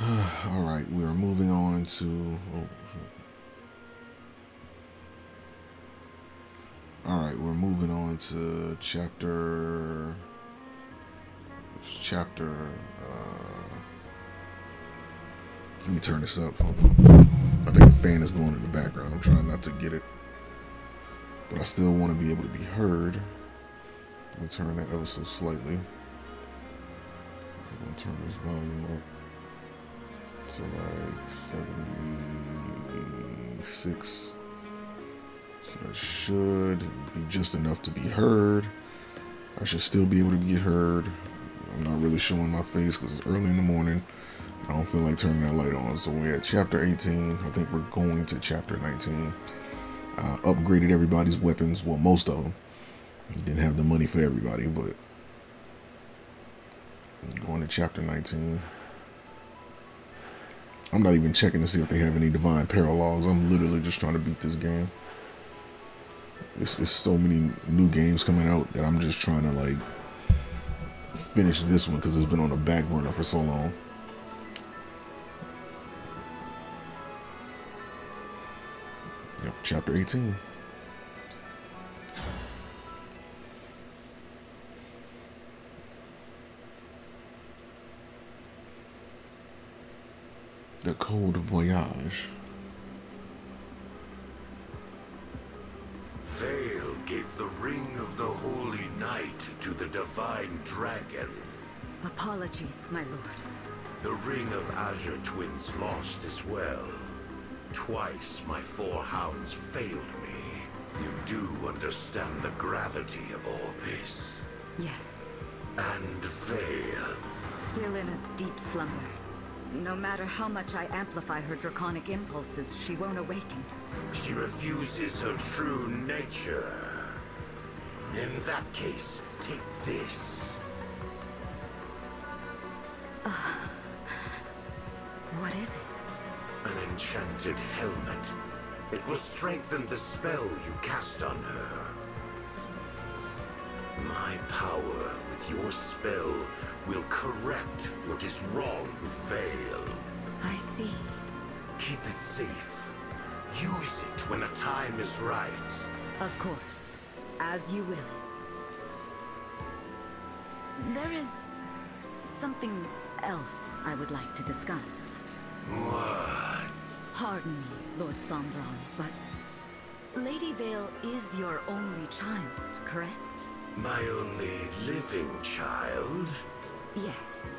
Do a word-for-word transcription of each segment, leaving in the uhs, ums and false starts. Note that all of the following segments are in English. All right, we are moving on to. Oh, all right, we're moving on to chapter. Chapter. Uh, let me turn this up. Hold on. I think the fan is blowing in the background. I'm trying not to get it, but I still want to be able to be heard. Let me turn that ever so slightly. I'm gonna turn this volume up to like seventy-six. So that should be just enough to be heard. I should still be able to get heard. I'm not really showing my face because it's early in the morning. I don't feel like turning that light on. So we're at chapter eighteen. I think we're going to chapter nineteen. Uh, upgraded everybody's weapons. Well, most of them. Didn't have the money for everybody, but going to chapter nineteen. I'm not even checking to see if they have any divine paralogs. I'm literally just trying to beat this game. It's, it's so many new games coming out that I'm just trying to like finish this one because it's been on the back burner for so long. Yep, chapter eighteen. The Cold Voyage. Veyle gave the Ring of the Holy Knight to the Divine Dragon. Apologies, my lord. The Ring of Azure Twins lost as well. Twice my four hounds failed me. You do understand the gravity of all this. Yes. And Veyle. Still in a deep slumber. No matter how much I amplify her draconic impulses, she won't awaken. She refuses her true nature. In that case, take this. Uh, what is it? An enchanted helmet. It will strengthen the spell you cast on her. My power with your spell will correct what is wrong with Veyle. I see. Keep it safe. Use it when the time is right. Of course. As you will. There is something else I would like to discuss. What? Pardon me, Lord Sombron, but Lady Veyle is your only child, correct? My only living child? Yes.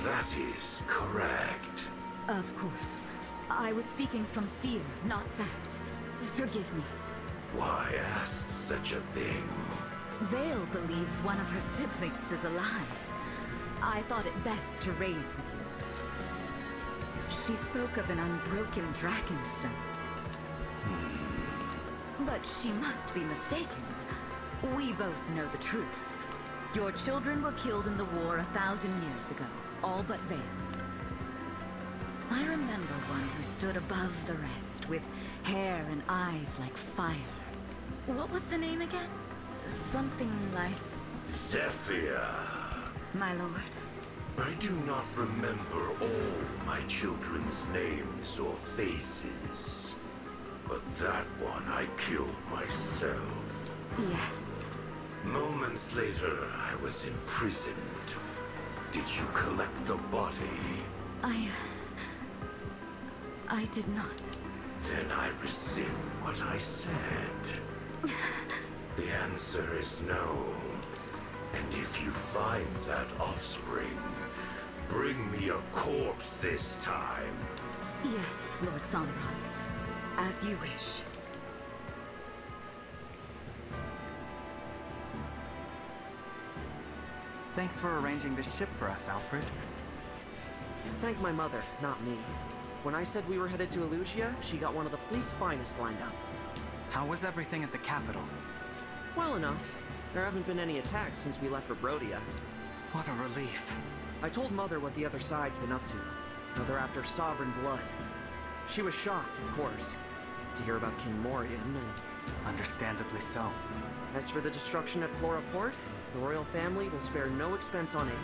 That is correct. Of course. I was speaking from fear, not fact. Forgive me. Why ask such a thing? Veyle believes one of her siblings is alive. I thought it best to raise with you. She spoke of an unbroken dragonstone. Hmm. But she must be mistaken. We both know the truth. Your children were killed in the war a thousand years ago, all but Veyle. I remember one who stood above the rest, with hair and eyes like fire. What was the name again? Something like... Zephia. My lord. I do not remember all my children's names or faces. But that one I killed myself. Yes. Moments later, I was imprisoned. Did you collect the body? I... Uh, I did not. Then I rescind what I said. The answer is no. And if you find that offspring, bring me a corpse this time. Yes, Lord Sombron. As you wish. Thanks for arranging this ship for us, Alfred. Thank my mother, not me. When I said we were headed to Elusia, she got one of the fleet's finest lined up. How was everything at the capital? Well enough. There haven't been any attacks since we left for Brodia. What a relief. I told Mother what the other side's been up to. How they're after sovereign blood. She was shocked, of course, to hear about King Morian and... Understandably so. As for the destruction at Flora Port, the royal family will spare no expense on it.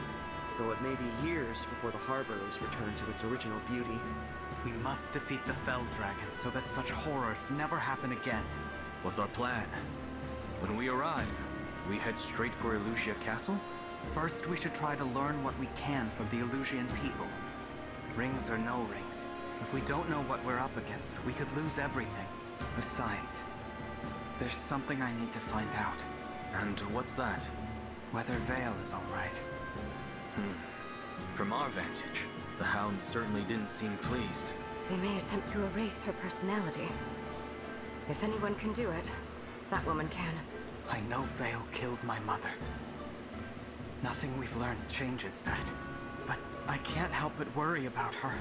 though it may be years before the harbor is returned to its original beauty. We must defeat the Fell Dragon so that such horrors never happen again. What's our plan? When we arrive, we head straight for Elusia Castle? First, we should try to learn what we can from the Elusian people. Rings or no rings, if we don't know what we're up against, we could lose everything. Besides, there's something I need to find out. And what's that? Whether Veyle is all right. Hmm. From our vantage, the Hound certainly didn't seem pleased. They may attempt to erase her personality. If anyone can do it, that woman can. I know Veyle killed my mother. Nothing we've learned changes that, but I can't help but worry about her.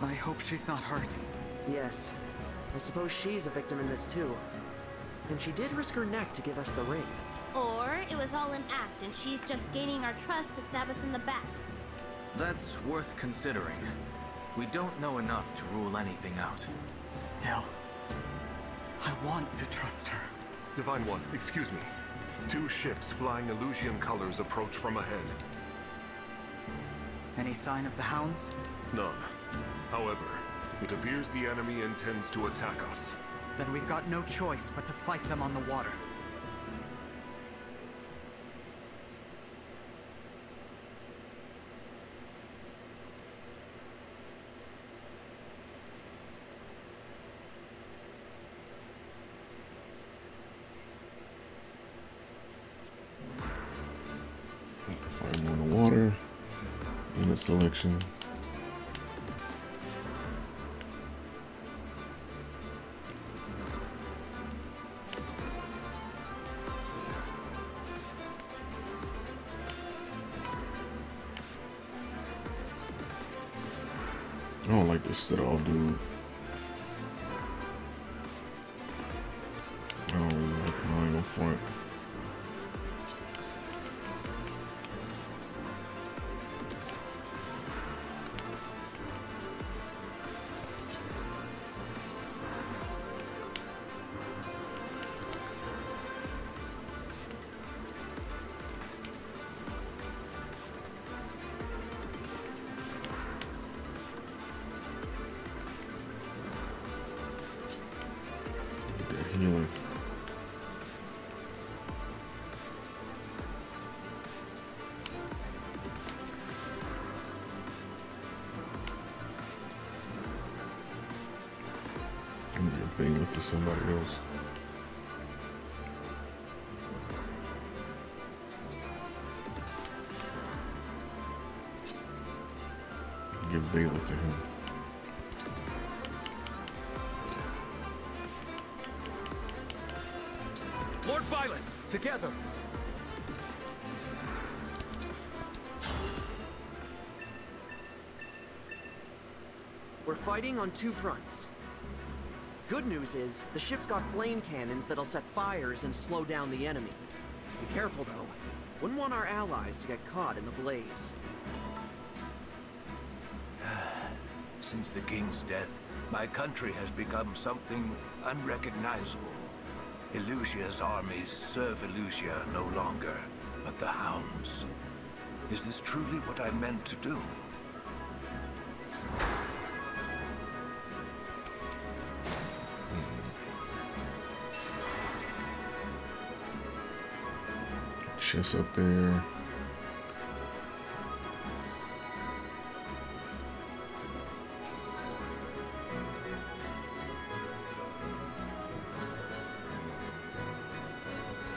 I hope she's not hurt. Yes. I suppose she's a victim in this too. And she did risk her neck to give us the ring. Or it was all an act and she's just gaining our trust to stab us in the back. That's worth considering. We don't know enough to rule anything out. Still, I want to trust her. Divine One, excuse me. Two ships flying Elusian colors approach from ahead. Any sign of the Hounds? None. However, it appears the enemy intends to attack us. Then we've got no choice but to fight them on the water. Selection. I don't like this at all, dude. I don't really like it. I ain't gonna front. Bayley to somebody else. Give Bayley to him. Lord Violet, together. We're fighting on two fronts. Good news is, the ship's got flame cannons that'll set fires and slow down the enemy. Be careful though, wouldn't want our allies to get caught in the blaze. Since the king's death, my country has become something unrecognizable. Elusia's armies serve Elusia no longer, but the Hounds. Is this truly what I meant to do? Chess up there.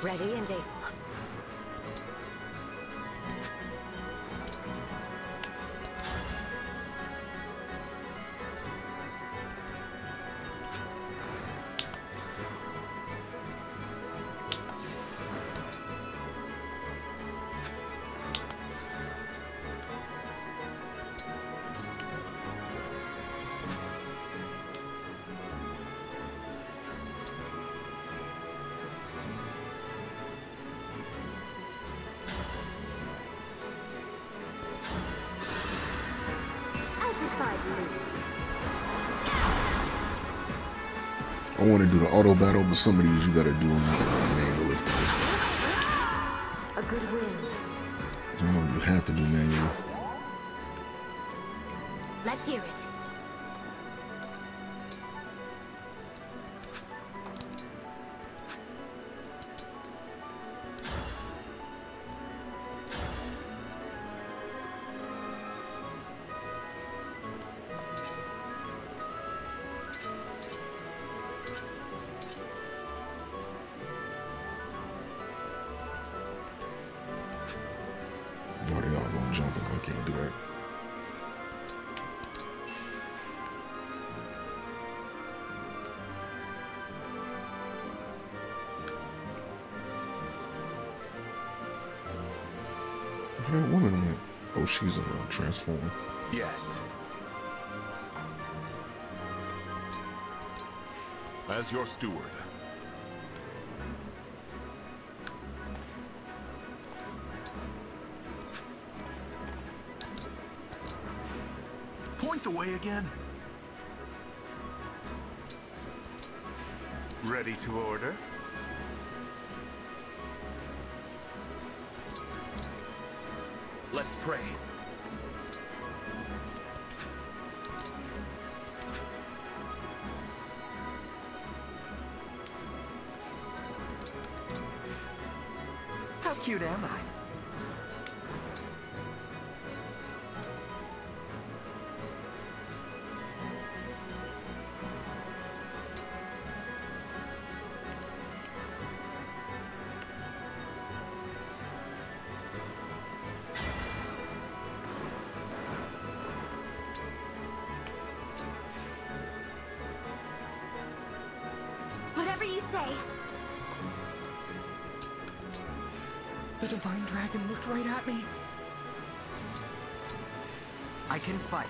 Ready and able. I want to do the auto battle, but some of these you gotta do manually. A good wind. have to do manually. Let's hear it. She's a little transformer. Yes. As your steward. Point the way again. Ready to order. Let's pray. How cute am I? The Divine Dragon looked right at me. I can fight.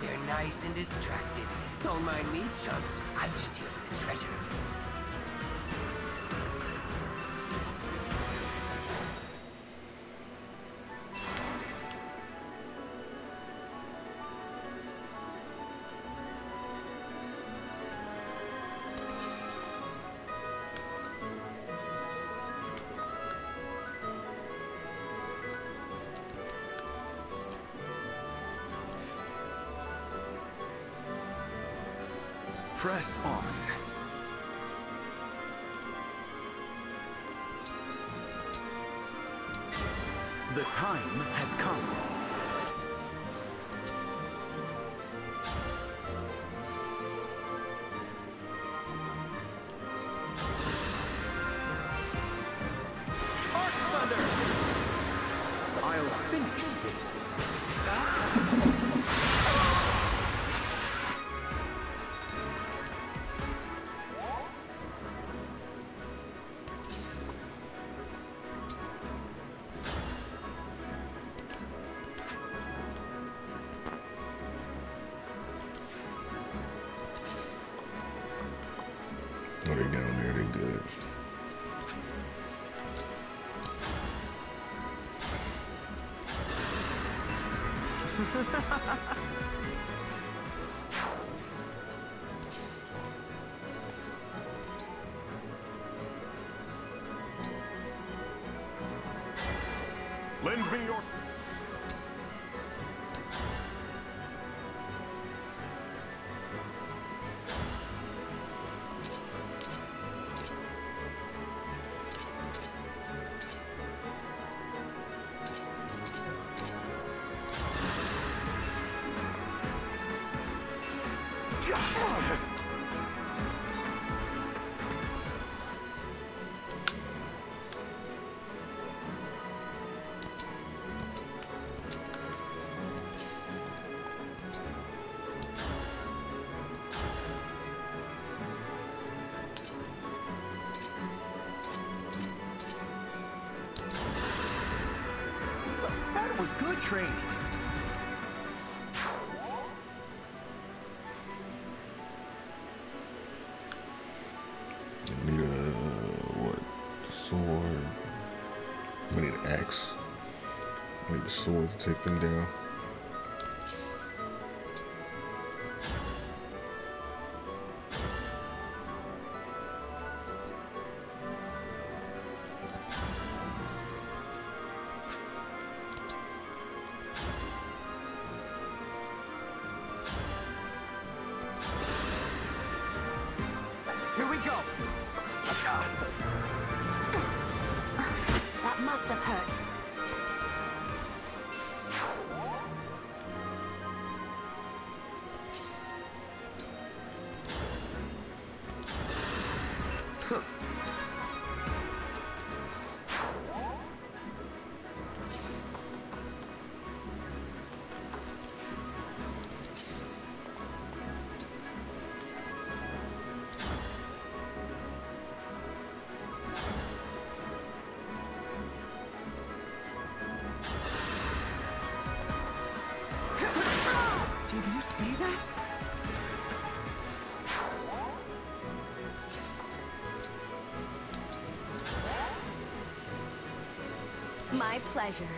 They're nice and distracted. Don't mind me, chumps. I'm just here for the treasure. Press on. The time has come. Lend me your... was good training. I need a what? Sword. I need an axe. I need a sword to take them down. My pleasure.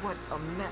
What a mess.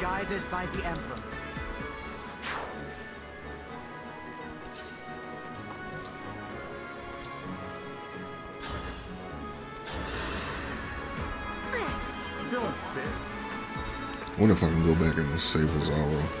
Guided by the emblems. I wonder if I can go back and save Azaro.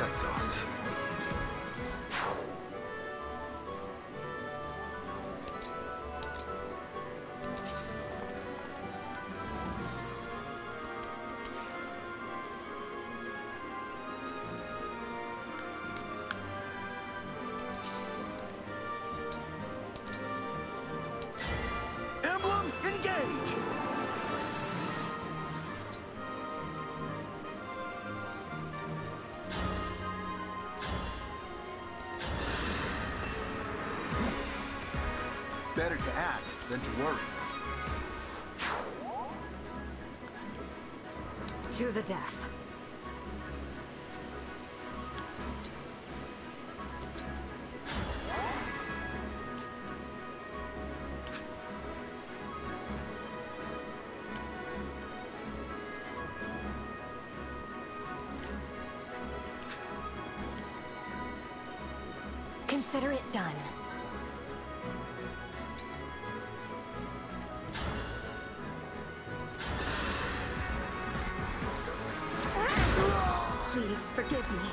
protect us. Better to act than to worry. To the death. Consider it done. Please forgive me.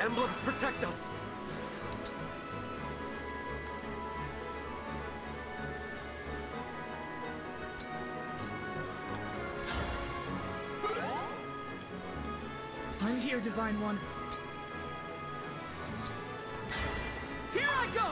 Emblems protect us. I'm here, Divine One. Here I go.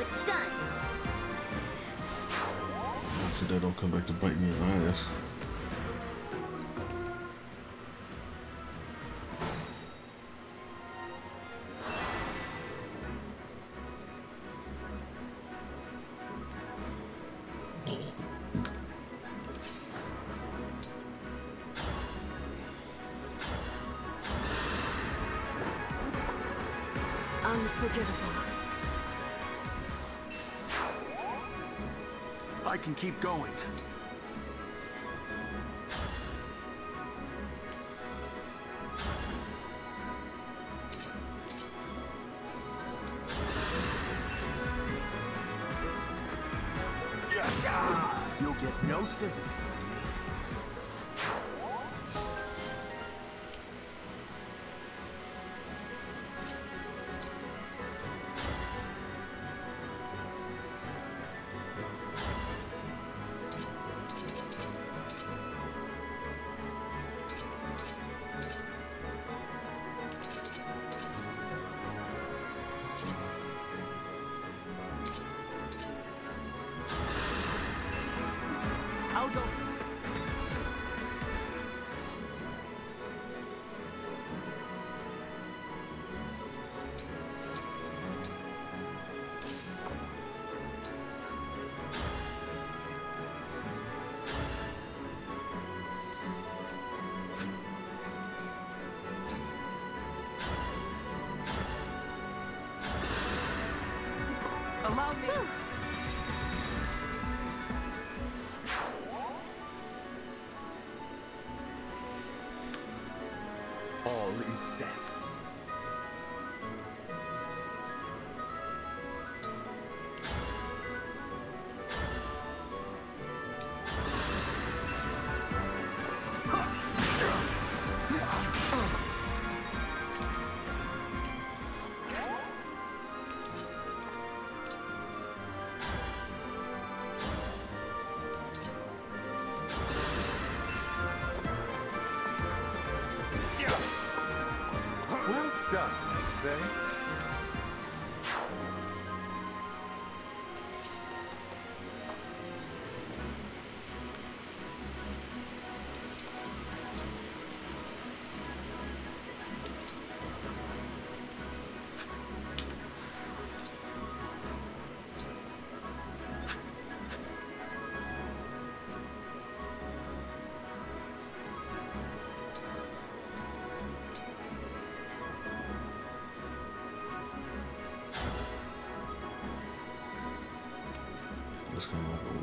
It's done. So they don't come back to bite me in the ass. Unforgivable. I can keep going. You'll get no sympathy from me. Allow me. All is set.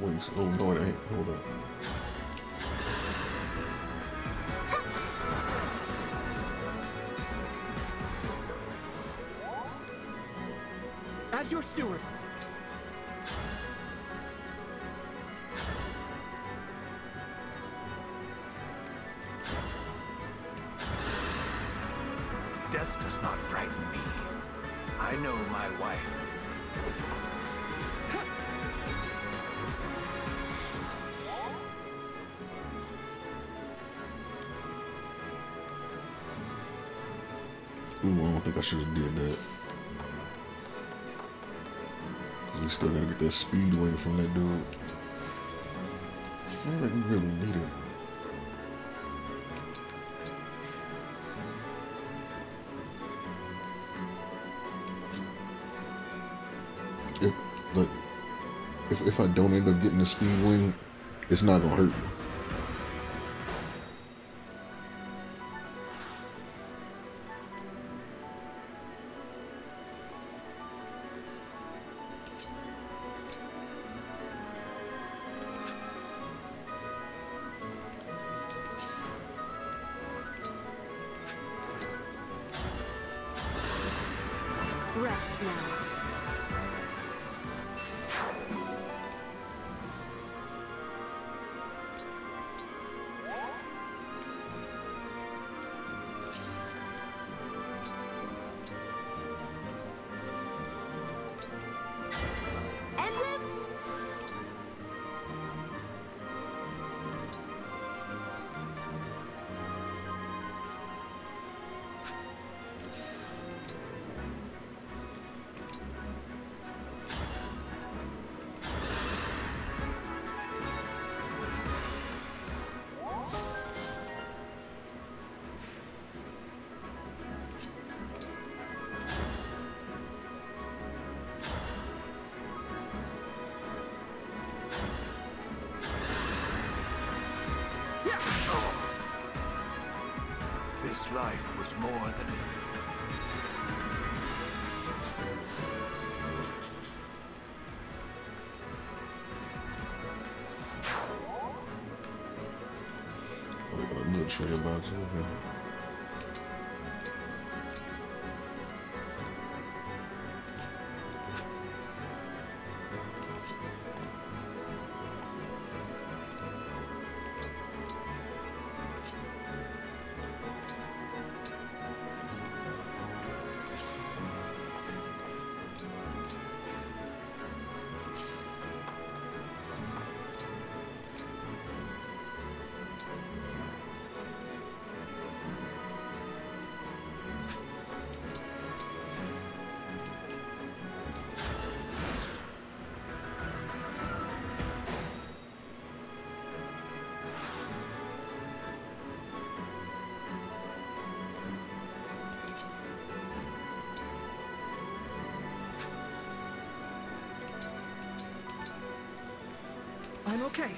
waste. Oh no, it ain't. Hold up. As your steward. Death does not frighten me. I know my wife. Ooh, I don't think I should have did that. We still gotta get that speed away from that dude. I don't think we really need it. If, like, if, if I don't end up getting the speed wing, it's not gonna hurt me. Life was more than a literally about you. Okay. I'm okay.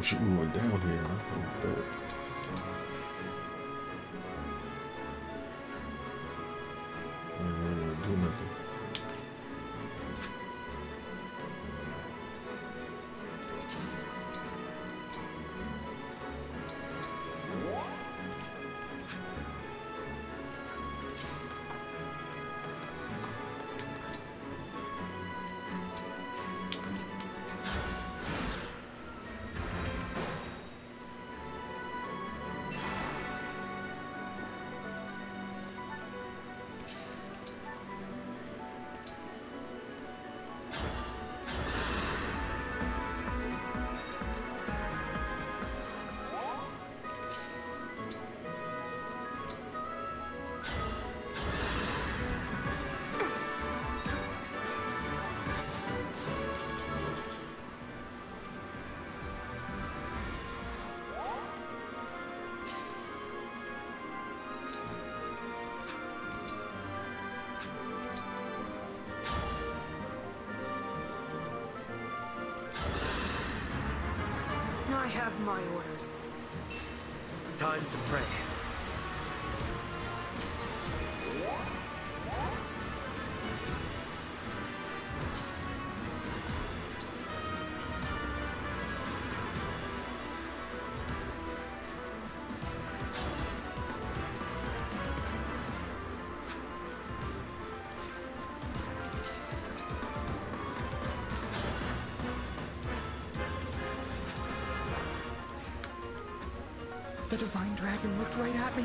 Oh shit, we went down here. Huh? Oh, I have my orders. Time to pray. The Divine Dragon looked right at me.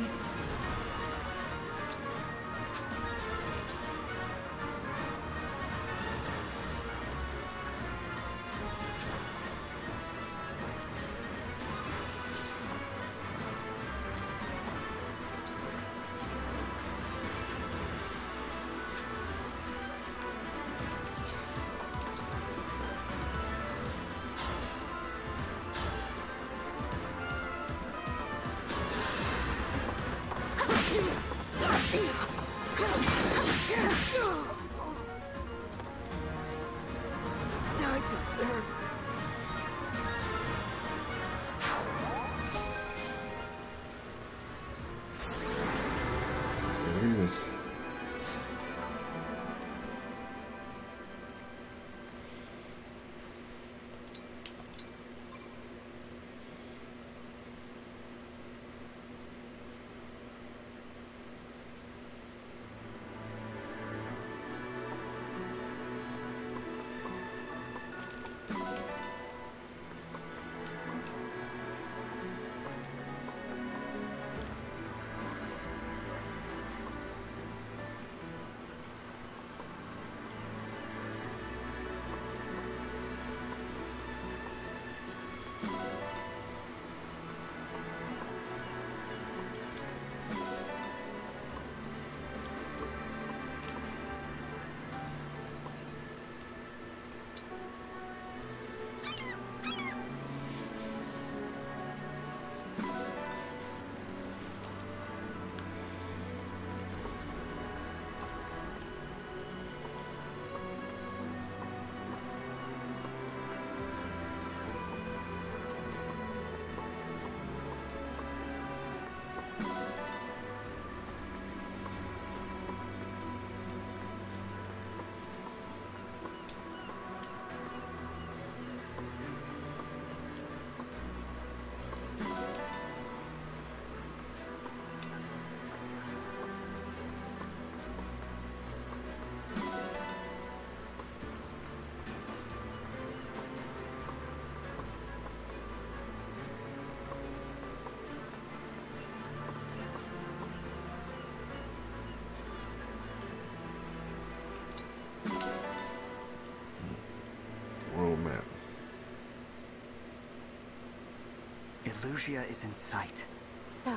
Elusia is in sight. So,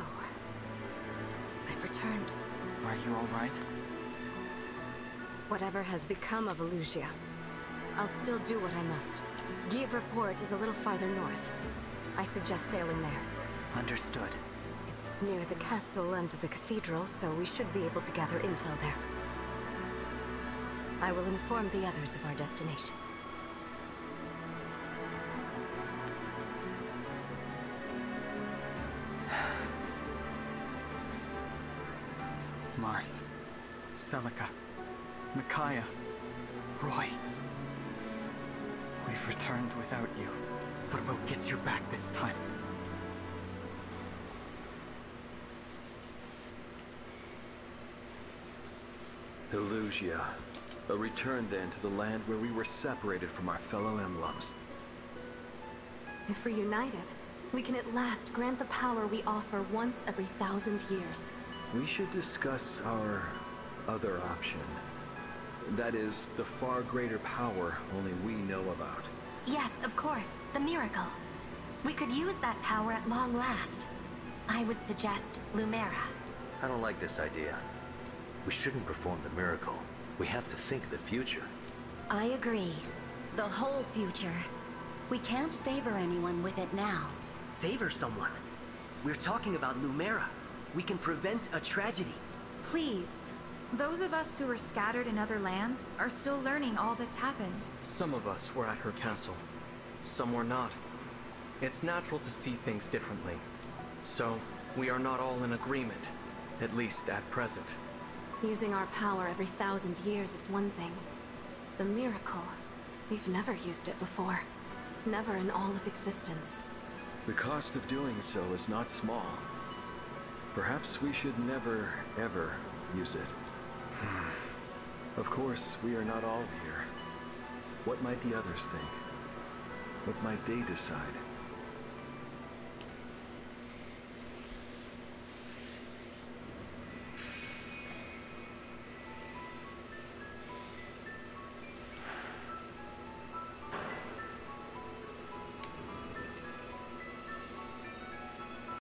I've returned. Are you all right? Whatever has become of Elusia, I'll still do what I must. Givra Port is a little farther north. I suggest sailing there. Understood. It's near the castle and the cathedral, so we should be able to gather intel there. I will inform the others of our destination. Marth, Selica, Micaiah, Roy. We've returned without you, but we'll get you back this time. Elusia, a return then to the land where we were separated from our fellow emblems. If reunited, we can at last grant the power we offer once every thousand years. We should discuss our other option. That is, the far greater power only we know about. Yes, of course, the miracle. We could use that power at long last. I would suggest Lumera. I don't like this idea. We shouldn't perform the miracle. We have to think of the future. I agree. The whole future. We can't favor anyone with it now. Favor someone? We're talking about Lumera. We can prevent a tragedy. Please. Those of us who were scattered in other lands are still learning all that's happened. Some of us were at her castle. Some were not. It's natural to see things differently. So, we are not all in agreement. At least at present. Using our power every thousand years is one thing. The miracle, we've never used it before. Never in all of existence. The cost of doing so is not small. Perhaps we should never, ever use it. Of course, we are not all here. What might the others think? What might they decide?